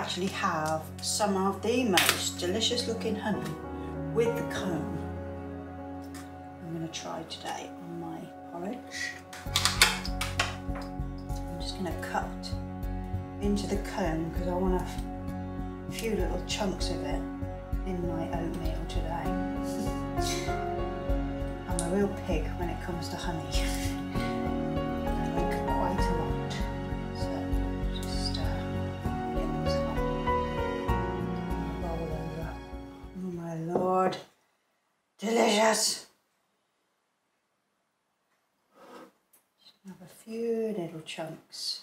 actually have some of the most delicious looking honey with the comb I'm going to try today on my porridge. I'm just going to cut into the comb because I want a few little chunks of it in my oatmeal today. I'm a real pig when it comes to honey. Delicious. Just have a few little chunks.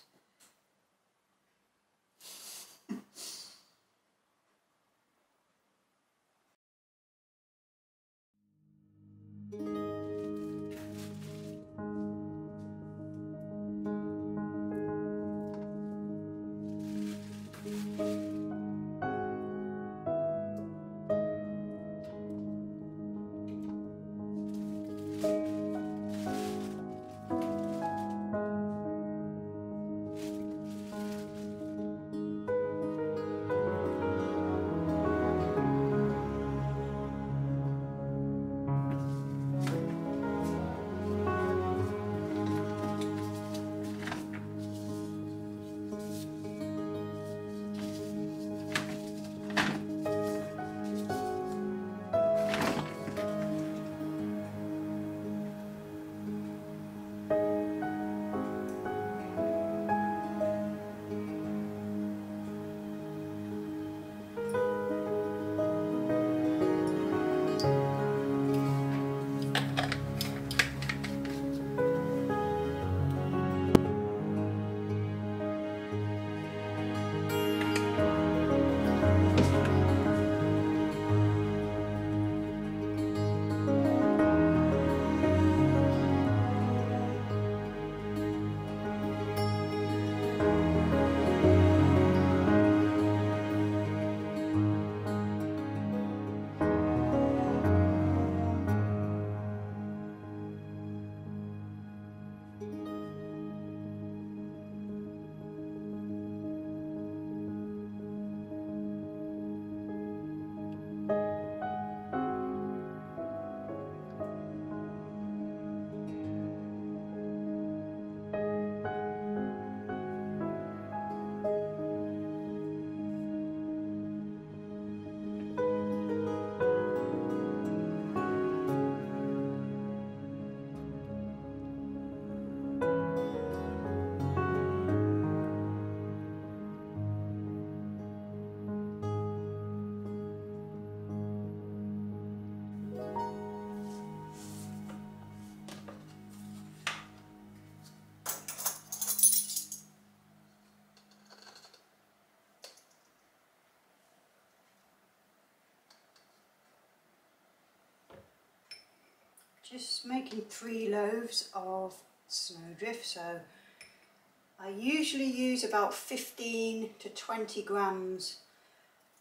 Just making 3 loaves of Snowdrift, so I usually use about 15 to 20 grams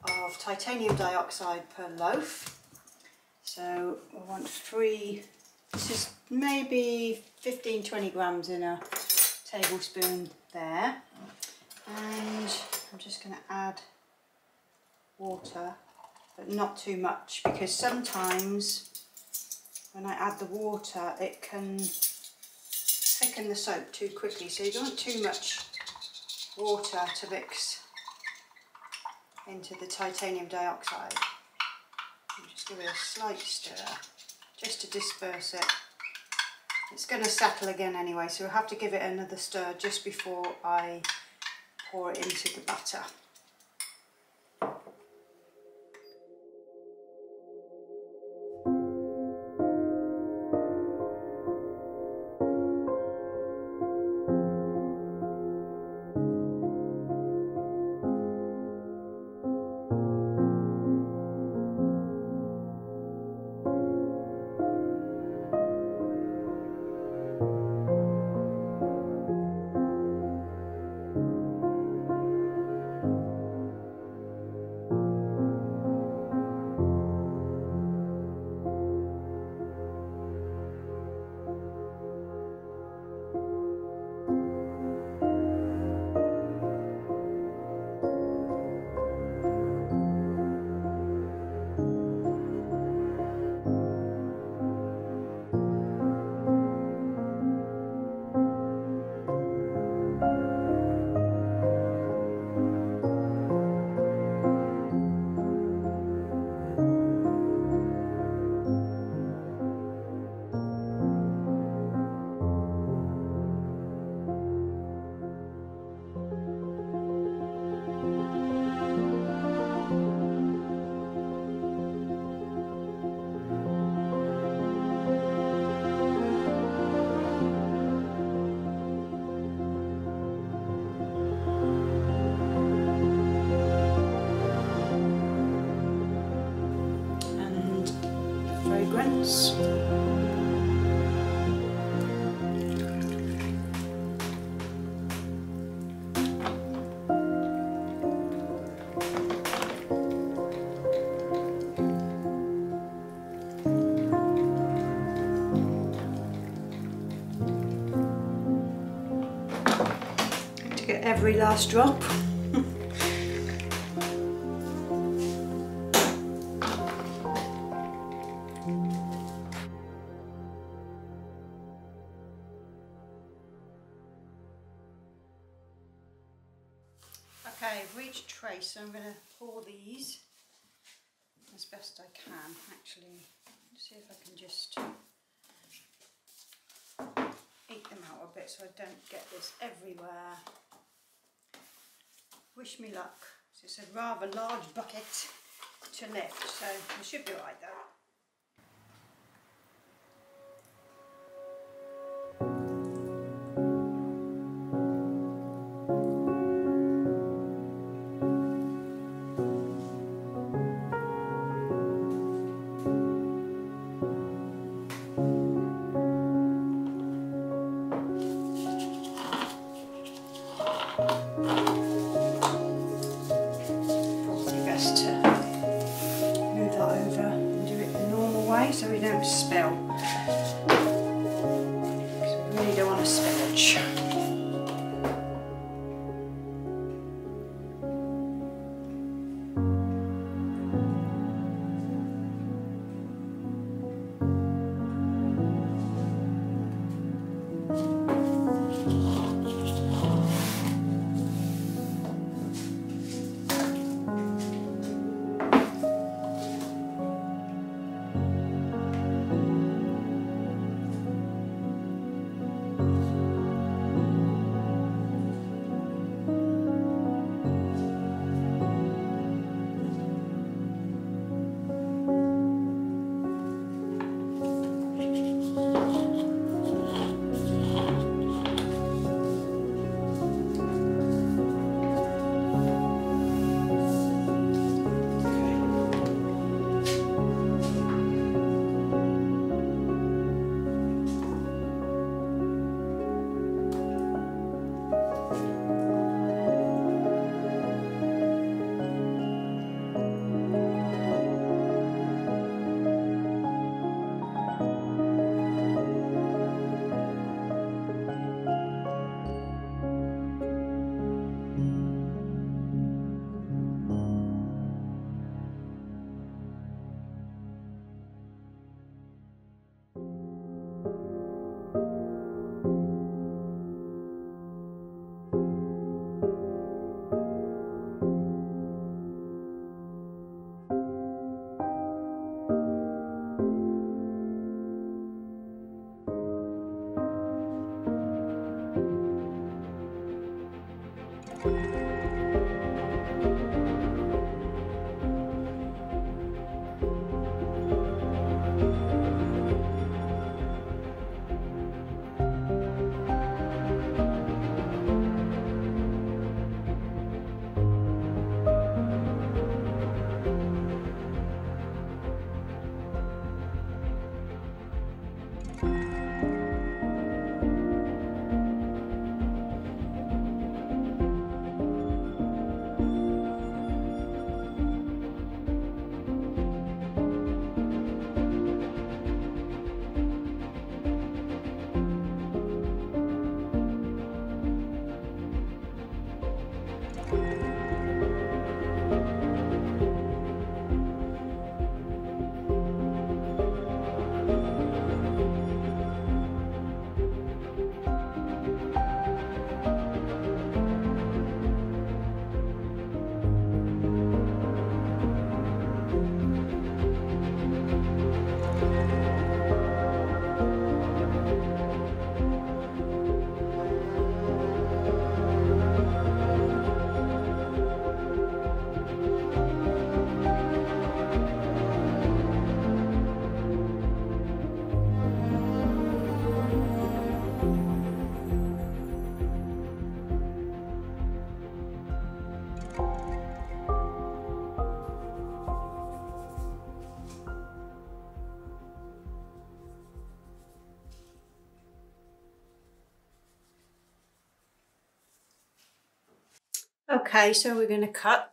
of titanium dioxide per loaf. So I want 3, this is maybe 15, 20 grams in a tablespoon there. And I'm just going to add water, but not too much, because sometimes when I add the water, it can thicken the soap too quickly, so you don't want too much water to mix into the titanium dioxide. I'll just give it a slight stir, just to disperse it. It's going to settle again anyway, so we'll have to give it another stir just before I pour it into the batter. is. To get every last drop. Okay, I've reached trace, so I'm going to pour these as best I can. Actually, see if I can just eat them out a bit so I don't get this everywhere. Wish me luck. So it's a rather large bucket to lift, so we should be all right though. Best to move that over and do Okay, so we're going to cut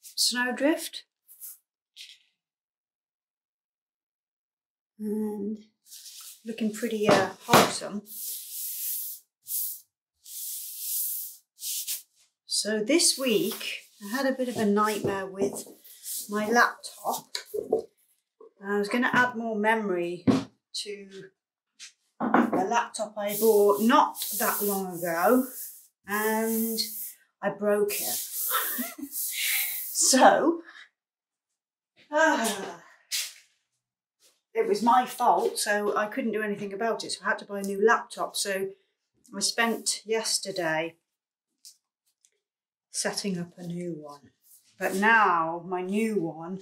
Snowdrift. And looking pretty wholesome. So this week I had a bit of a nightmare with my laptop. I was going to add more memory to the laptop I bought not that long ago, and I broke it. So it was my fault, so I couldn't do anything about it, so I had to buy a new laptop. So I spent yesterday setting up a new one, but now my new one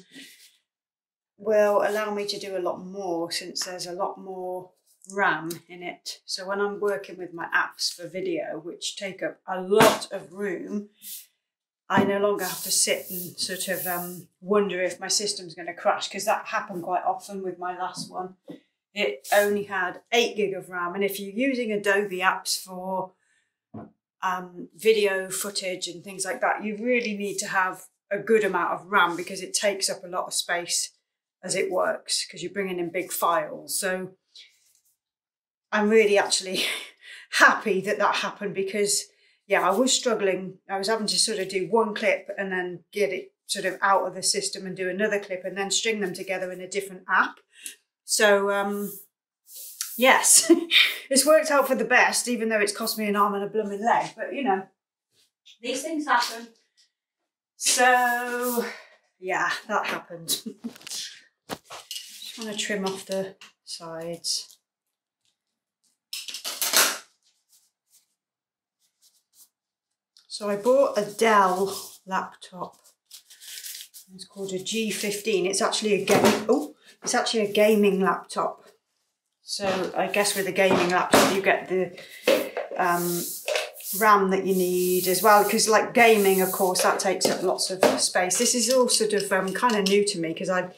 will allow me to do a lot more since there's a lot more RAM in it. So when I'm working with my apps for video, which take up a lot of room, I no longer have to sit and sort of wonder if my system's going to crash, because that happened quite often with my last one. It only had 8 GB of RAM, and if you're using Adobe apps for video footage and things like that, you really need to have a good amount of RAM because it takes up a lot of space as it works, because you're bringing in big files. So I'm really actually happy that that happened, because yeah, I was struggling. I was having to sort of do one clip and then get it sort of out of the system and do another clip and then string them together in a different app. So yes, it's worked out for the best, even though it's cost me an arm and a blooming leg, but you know, these things happen. So yeah, that happened. Just want to trim off the sides. So I bought a Dell laptop. It's called a G15. It's actually a game. Oh, it's actually a gaming laptop. So I guess with a gaming laptop, you get the RAM that you need as well, because like gaming, of course, that takes up lots of space. This is all sort of kind of new to me, because I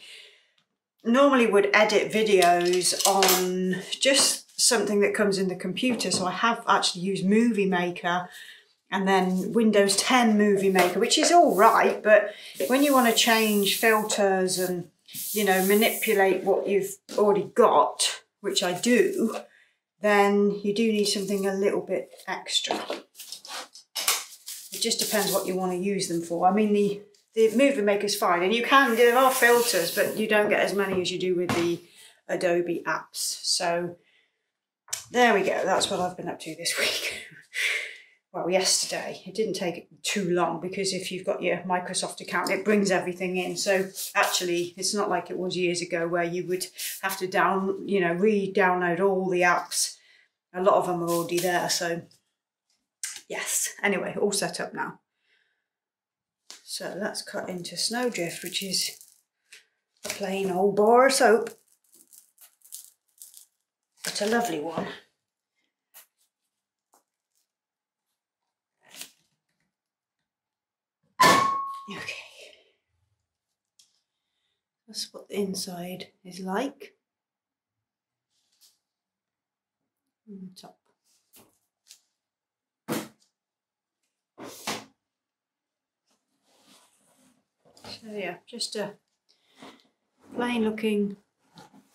normally would edit videos on just something that comes in the computer. So I have actually used Movie Maker, and then Windows 10 Movie Maker, which is all right, but when you want to change filters and, you know, manipulate what you've already got, which I do, then you do need something a little bit extra. It just depends what you want to use them for. I mean, the Movie Maker's fine, and you can, there are filters, but you don't get as many as you do with the Adobe apps. So there we go, that's what I've been up to this week. Well, yesterday. It didn't take too long, because if you've got your Microsoft account, it brings everything in. So actually, it's not like it was years ago where you would have to re-download all the apps. A lot of them are already there. So yes, anyway, all set up now. So let's cut into Snowdrift, which is a plain old bar of soap. It's a lovely one. Okay, that's what the inside is like. On the top. So yeah, just a plain looking,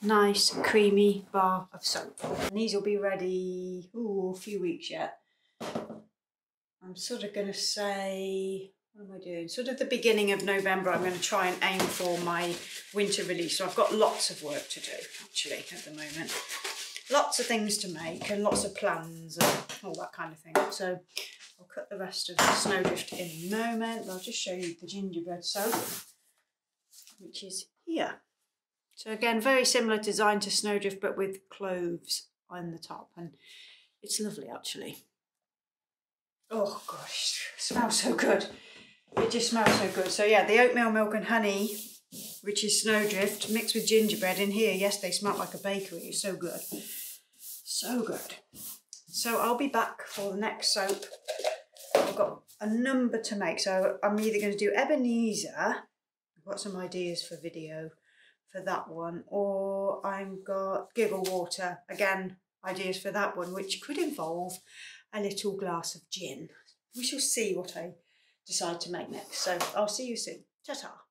nice, creamy bar of soap. And these will be ready, ooh, a few weeks yet. I'm sort of going to say, what am I doing? Sort of the beginning of November, I'm going to try and aim for my winter release. So I've got lots of work to do, actually, at the moment. Lots of things to make and lots of plans and all that kind of thing. So I'll cut the rest of the Snowdrift in a moment. I'll just show you the gingerbread soap, which is here. So again, very similar design to Snowdrift, but with cloves on the top. And it's lovely, actually. Oh, gosh, it smells so good. It just smells so good. So yeah, the oatmeal milk and honey, which is Snowdrift, mixed with gingerbread in here. Yes, they smell like a bakery. It's so good. So good. So I'll be back for the next soap. I've got a number to make. So I'm either going to do Ebenezer. I've got some ideas for video for that one. Or I've got Gibble Water. Again, ideas for that one, which could involve a little glass of gin. We shall see what I decide to make next. So I'll see you soon. Ta-ta.